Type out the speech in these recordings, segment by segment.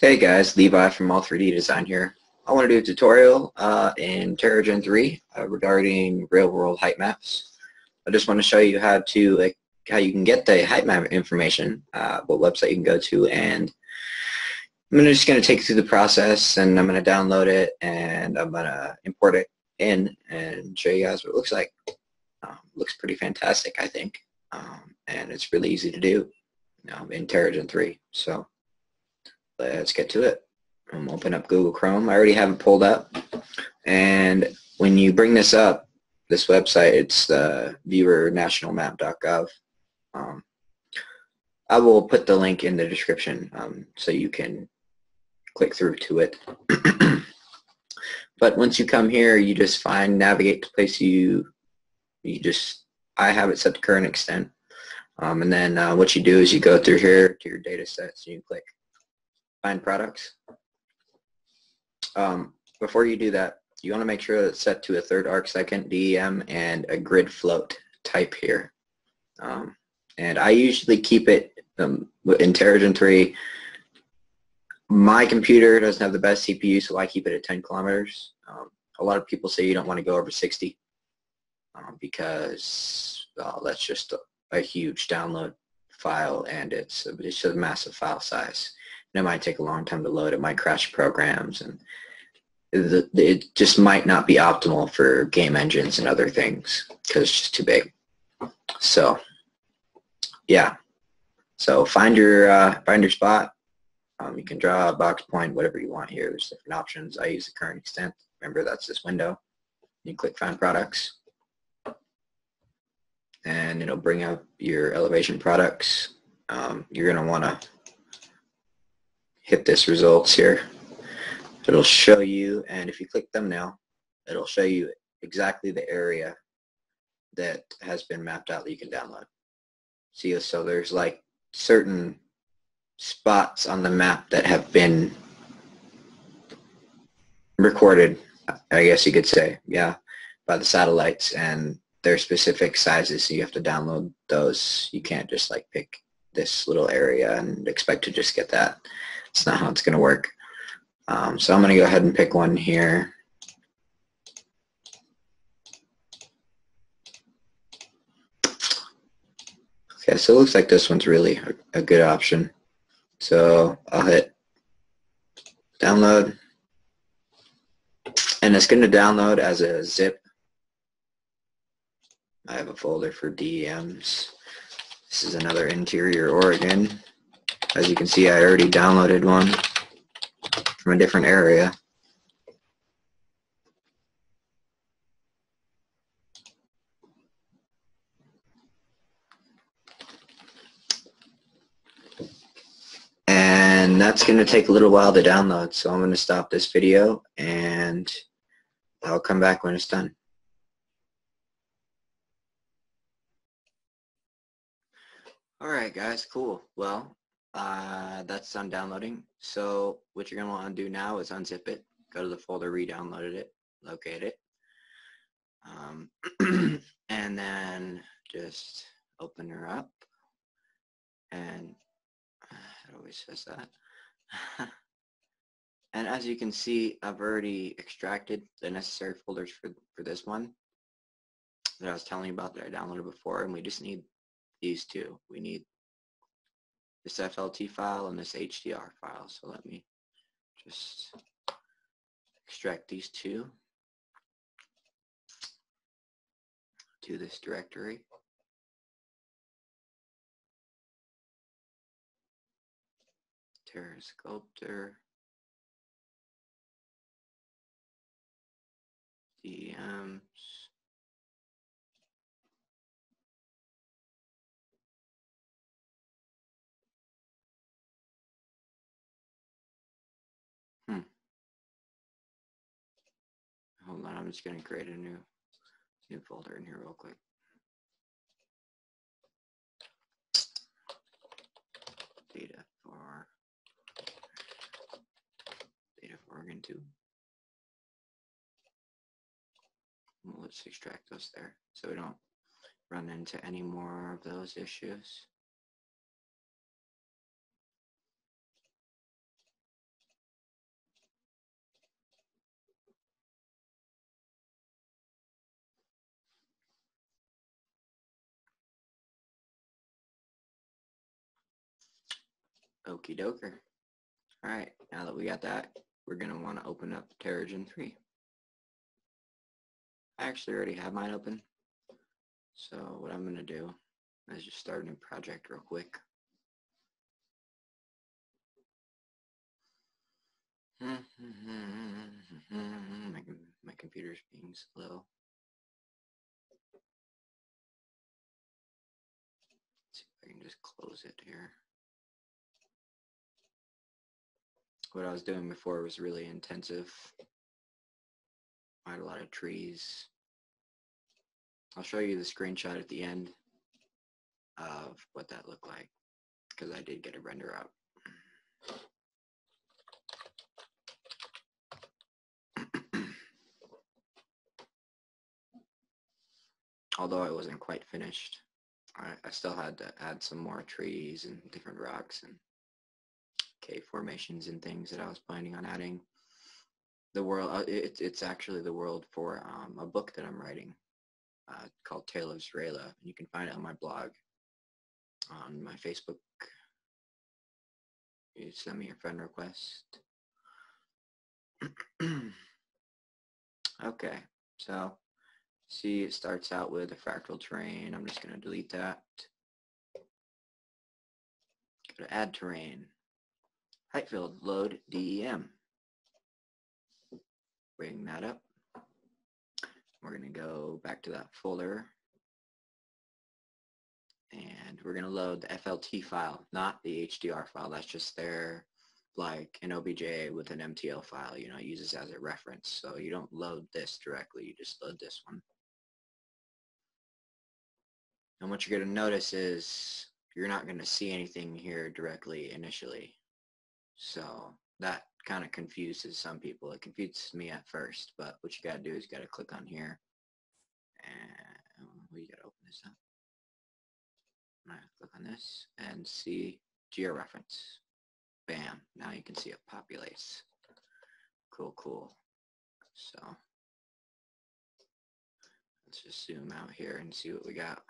Hey guys, Levi from All3D Design here. I want to do a tutorial in Terragen 3 regarding real-world height maps. I just want to show you how to how you can get the height map information, what website you can go to, and I'm just going to take you through the process, and I'm going to download it, and I'm going to import it in and show you guys what it looks like. Looks pretty fantastic, I think, and it's really easy to do in Terragen 3. So let's get to it. I'm gonna open up Google Chrome. I already have it pulled up, and when you bring this up, this website, it's viewer nationalmap.gov. I will put the link in the description so you can click through to it. But once you come here, you just find navigate to place you just, I have it set to current extent, and then what you do is you go through here to your data sets and you click find products. Before you do that, you want to make sure that it's set to a third arc-second DEM and a grid float type here. And I usually keep it in Terragen 3. My computer doesn't have the best CPU, so I keep it at 10 kilometers. A lot of people say you don't want to go over 60 because that's just a huge download file, and it's just a massive file size. It might take a long time to load. It might crash programs, and it just might not be optimal for game engines and other things because it's just too big. So, yeah. So find your spot. You can draw a box point, whatever you want here. There's different options. I use the current extent. Remember, that's this window. You click Find Products, and it'll bring up your elevation products. You're going to want to hit this results here. It'll show you, and if you click thumbnail, it'll show you exactly the area that has been mapped out that you can download. See, so there's like certain spots on the map that have been recorded, I guess you could say, yeah, by the satellites, and they're specific sizes, so you have to download those. You can't just like pick this little area and expect to just get that. It's not how it's going to work. So I'm going to go ahead and pick one here. Okay, so it looks like this one's really a good option. So I'll hit download, and it's going to download as a zip. I have a folder for DEMs. This is another interior Oregon. As you can see, I already downloaded one from a different area. And that's going to take a little while to download, so I'm going to stop this video, and I'll come back when it's done. Alright guys, cool. Well, that's done downloading. So what you're going to want to do now is unzip it, go to the folder, re-downloaded it, locate it, and then just open her up, and it always says that. And as you can see, I've already extracted the necessary folders for this one that I was telling you about that I downloaded before, and we just need these two. We need this FLT file and this HDR file. So let me just extract these two to this directory. TerraSculptor, DEMs. Hold on, I'm just going to create a new folder in here real quick. Data for Oregon 2. Well, let's extract those there so we don't run into any more of those issues. Okie doker. All right, now that we got that, we're going to want to open up Terragen 3. I actually already have mine open. So what I'm going to do is just start a new project real quick. My computer's being slow. Let's see if I can just close it here. What I was doing before was really intensive. I had a lot of trees. I'll show you the screenshot at the end of what that looked like, because I did get a render up. Although I wasn't quite finished, I still had to add some more trees and different rocks and cave formations and things that I was planning on adding. The world, it's actually the world for a book that I'm writing called Tale of Zrela, and you can find it on my blog, on my Facebook. You send me your friend request. Okay, so see, it starts out with a fractal terrain. I'm just going to delete that. Go to add terrain. Height field, load DEM. Bring that up. We're going to go back to that folder. And we're going to load the FLT file, not the HDR file. That's just their, like, an OBJ with an MTL file, you know, it uses as a reference. So you don't load this directly. You just load this one. And what you're going to notice is you're not going to see anything here directly initially. So that kind of confuses some people. It confused me at first, but what you got to do is you got to click on here. And we got to open this up. I'm going to click on this and see georeference. Bam. Now you can see it populates. Cool, cool. So let's just zoom out here and see what we got.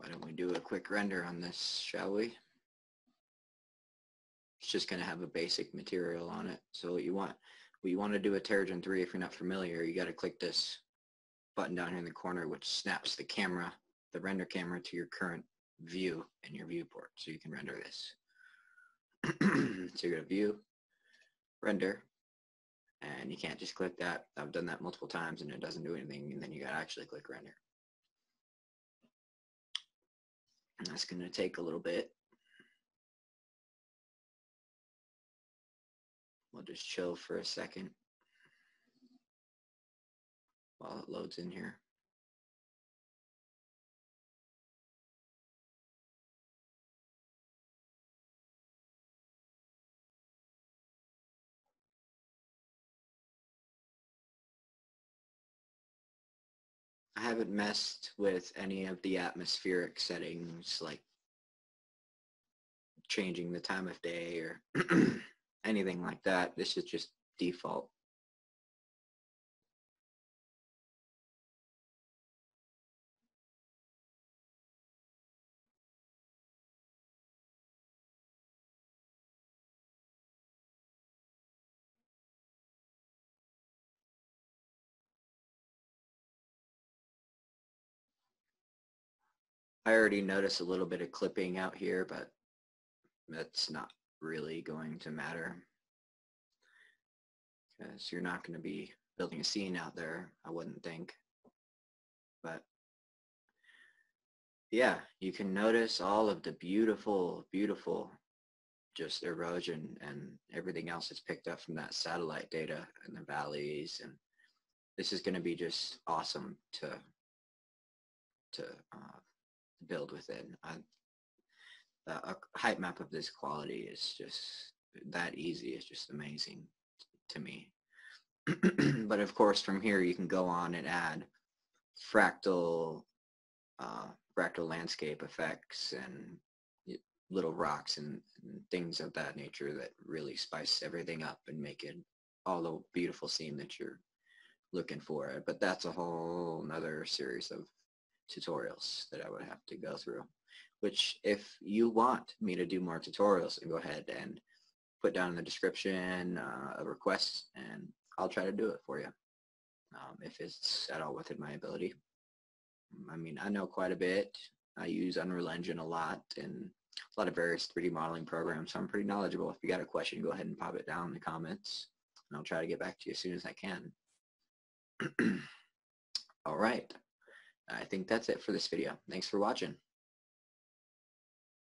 Why don't we do a quick render on this, shall we? It's just going to have a basic material on it. So what you want to do with Terragen 3, if you're not familiar, you got to click this button down here in the corner, which snaps the camera, the render camera, to your current view in your viewport, so you can render this. So you go to view, render, and you can't just click that. I've done that multiple times and it doesn't do anything, and then you got to actually click render. And that's going to take a little bit. We'll just chill for a second while it loads in here. I haven't messed with any of the atmospheric settings, like changing the time of day or anything like that. This is just default. I already noticed a little bit of clipping out here, but that's not really going to matter, because you're not going to be building a scene out there, I wouldn't think. But yeah, you can notice all of the beautiful, beautiful just erosion and everything else that's picked up from that satellite data and the valleys, and this is going to be just awesome to build within. A height map of this quality is just that easy. It's just amazing to me. But of course, from here you can go on and add fractal landscape effects and little rocks and things of that nature that really spice everything up and make it all the beautiful scene that you're looking for. But that's a whole nother series of tutorials that I would have to go through, which if you want me to do more tutorials, then go ahead and put down in the description a request and I'll try to do it for you, if it's at all within my ability. I mean, I know quite a bit. I use Unreal Engine a lot and a lot of various 3D modeling programs, so I'm pretty knowledgeable. If you got a question, go ahead and pop it down in the comments, and I'll try to get back to you as soon as I can. All right. I think that's it for this video. Thanks for watching.